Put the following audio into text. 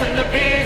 in the beer.